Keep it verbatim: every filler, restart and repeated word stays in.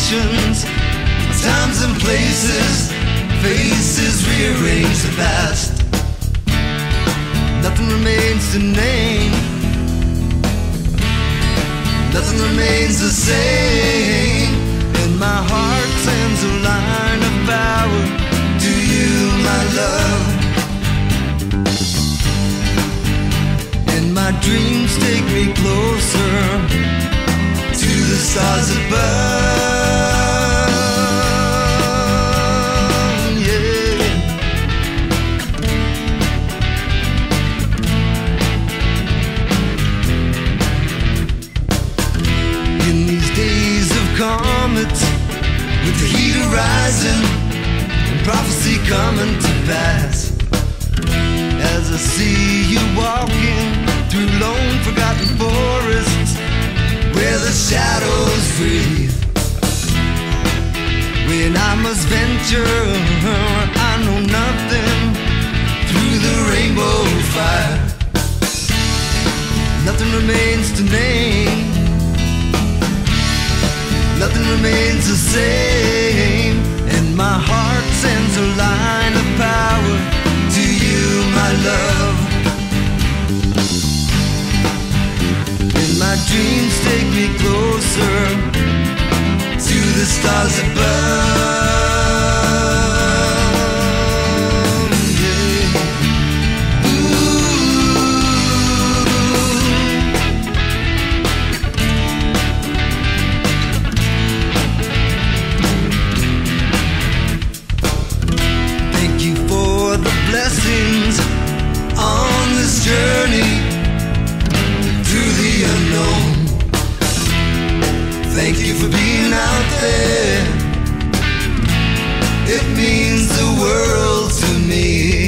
situations, times and places, faces rearrange the past. Nothing remains the name, nothing remains the same. And my heart sends a line of power to you, my love. And my dreams take me closer to the stars above. Yeah. In these days of comets, with the heat arising and prophecy coming to pass, as I see you walking through long forgotten forests where the shadows breathe. When I must venture, I know nothing, through the rainbow fire. Nothing remains to name, nothing remains the same. And my heart sends a line of power to you, my love. My dreams take me closer to the stars above. Yeah. Ooh. Thank you for the blessings on this journey. Thank you for being out there. It means the world to me.